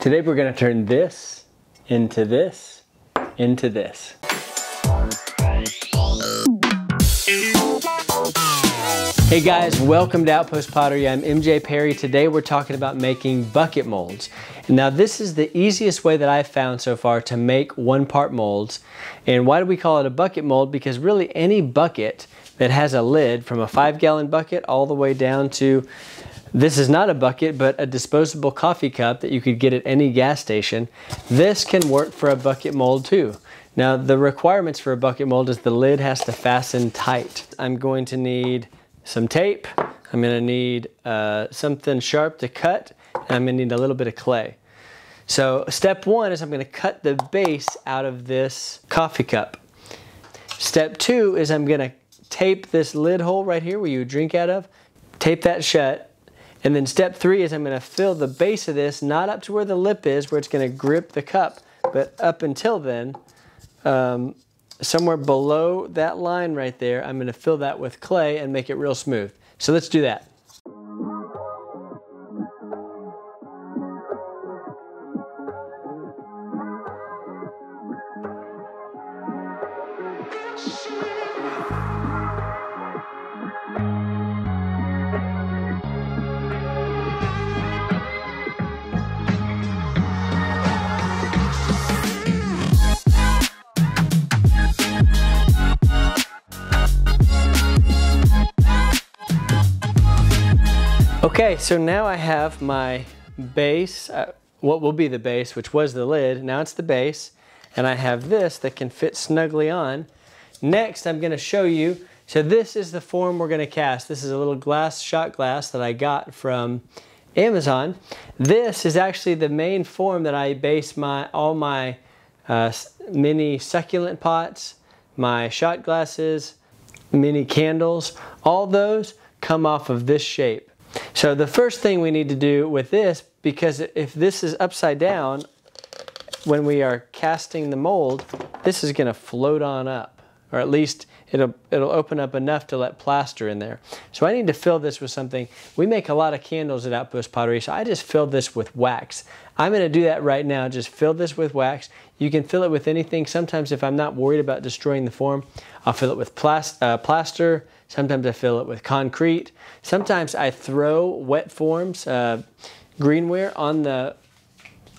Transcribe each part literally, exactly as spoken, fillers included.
Today we're going to turn this into this into this. Hey guys, welcome to Outpost Pottery. I'm M J Perry. Today we're talking about making bucket molds. Now this is the easiest way that I've found so far to make one part molds. And why do we call it a bucket mold? Because really any bucket that has a lid, from a five gallon bucket all the way down to, this is not a bucket, but a disposable coffee cup that you could get at any gas station. This can work for a bucket mold too. Now the requirements for a bucket mold is the lid has to fasten tight. I'm going to need some tape. I'm gonna need uh, something sharp to cut. And I'm gonna need a little bit of clay. So step one is I'm gonna cut the base out of this coffee cup. Step two is I'm gonna tape this lid hole right here where you drink out of, tape that shut. And then step three is I'm gonna fill the base of this, not up to where the lip is, where it's gonna grip the cup, but up until then, um, somewhere below that line right there, I'm gonna fill that with clay and make it real smooth. So let's do that. Okay, so now I have my base, uh, what will be the base, which was the lid, now it's the base, and I have this that can fit snugly on. Next, I'm gonna show you, so this is the form we're gonna cast. This is a little glass, shot glass that I got from Amazon. This is actually the main form that I base my all my uh, mini succulent pots, my shot glasses, mini candles, all those come off of this shape. So the first thing we need to do with this, because if this is upside down, when we are casting the mold, this is going to float on up, or at least it'll, it'll open up enough to let plaster in there. So I need to fill this with something. We make a lot of candles at Outpost Pottery, so I just filled this with wax. I'm going to do that right now, just fill this with wax. You can fill it with anything. Sometimes if I'm not worried about destroying the form, I'll fill it with plas- uh, plaster. Sometimes I fill it with concrete. Sometimes I throw wet forms, uh, greenware on the,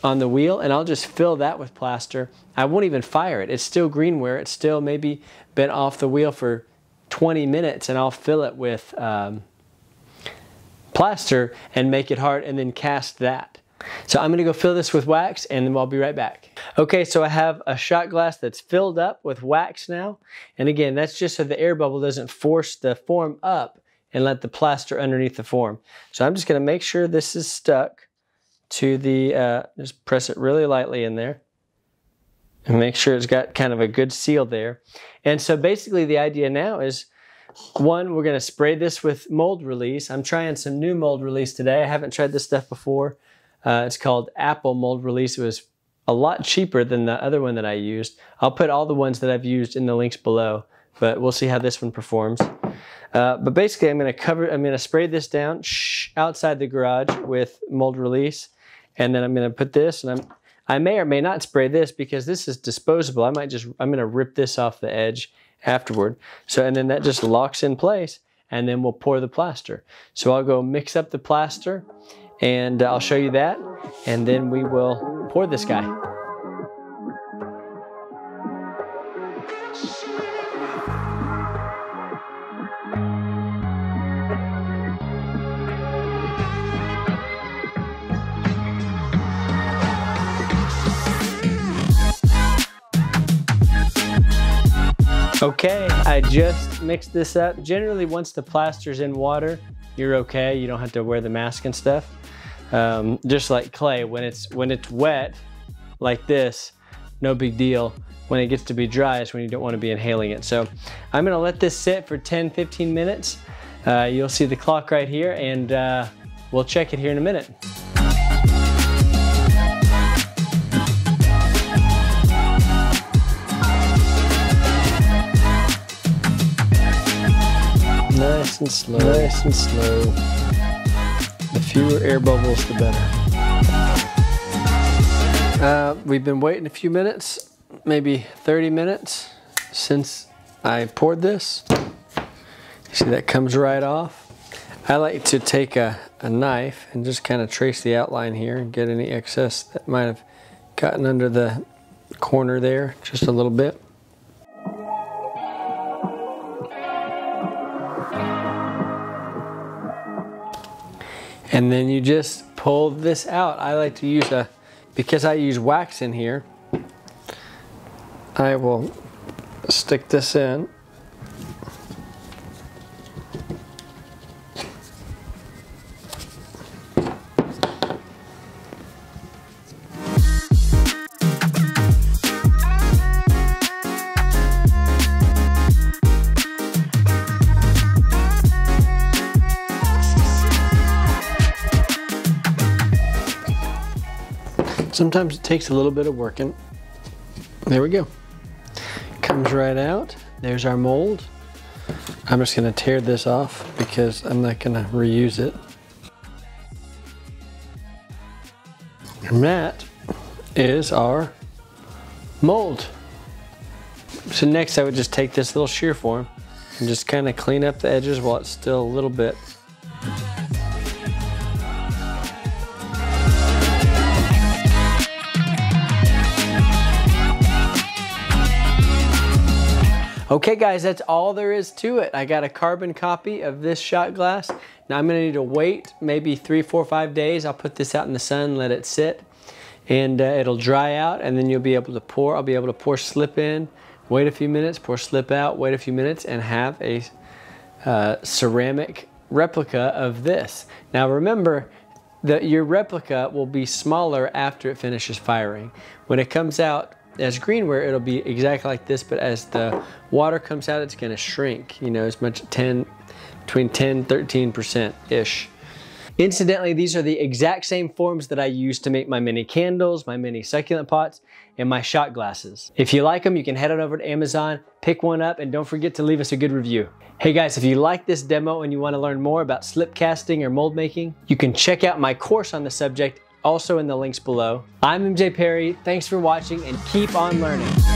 on the wheel, and I'll just fill that with plaster. I won't even fire it. It's still greenware. It's still maybe been off the wheel for twenty minutes, and I'll fill it with um, plaster and make it hard and then cast that. So I'm gonna go fill this with wax and then I'll be right back. Okay, so I have a shot glass that's filled up with wax now. And again, that's just so the air bubble doesn't force the form up and let the plaster underneath the form. So I'm just gonna make sure this is stuck to the, uh, just press it really lightly in there and make sure it's got kind of a good seal there. And so basically the idea now is, one, we're gonna spray this with mold release. I'm trying some new mold release today. I haven't tried this stuff before. Uh, it's called Apple Mold Release. It was a lot cheaper than the other one that I used. I'll put all the ones that I've used in the links below, but we'll see how this one performs. Uh, but basically, I'm going to cover. I'm going to spray this down shh, outside the garage with mold release, and then I'm going to put this. And I'm. I may or may not spray this because this is disposable. I might just. I'm going to rip this off the edge afterward. So and then that just locks in place, and then we'll pour the plaster. So I'll go mix up the plaster. And I'll show you that, and then we will pour this guy. Okay, I just mixed this up. Generally, once the plaster's in water, you're okay. You don't have to wear the mask and stuff. Um, just like clay, when it's when it's wet like this, no big deal. When it gets to be dry is when you don't want to be inhaling it. So I'm gonna let this sit for ten fifteen minutes. Uh, you'll see the clock right here, and uh, we'll check it here in a minute. Nice and slow, nice and slow. The fewer air bubbles, the better. Uh, we've been waiting a few minutes, maybe thirty minutes since I poured this. You see that comes right off. I like to take a, a knife and just kind of trace the outline here and get any excess that might have gotten under the corner there just a little bit. And then you just pull this out. I like to use a, because I use wax in here, I will stick this in. Sometimes it takes a little bit of working. There we go. Comes right out. There's our mold. I'm just gonna tear this off because I'm not gonna reuse it. And that is our mold. So next I would just take this little shear form and just kind of clean up the edges while it's still a little bit. Okay guys, that's all there is to it. I got a carbon copy of this shot glass. Now I'm gonna need to wait maybe three, four, five days. I'll put this out in the sun, let it sit, and uh, it'll dry out, and then you'll be able to pour. I'll be able to pour slip in, wait a few minutes, pour slip out, wait a few minutes, and have a uh, ceramic replica of this. Now remember, that your replica will be smaller after it finishes firing. When it comes out, as greenware, it'll be exactly like this, but as the water comes out, it's gonna shrink, you know, as much ten, between ten, thirteen percent-ish. Incidentally, these are the exact same forms that I use to make my mini candles, my mini succulent pots, and my shot glasses. If you like them, you can head on over to Amazon, pick one up, and don't forget to leave us a good review. Hey guys, if you like this demo and you wanna learn more about slip casting or mold making, you can check out my course on the subject, also in the links below. I'm M J Perry, thanks for watching and keep on learning.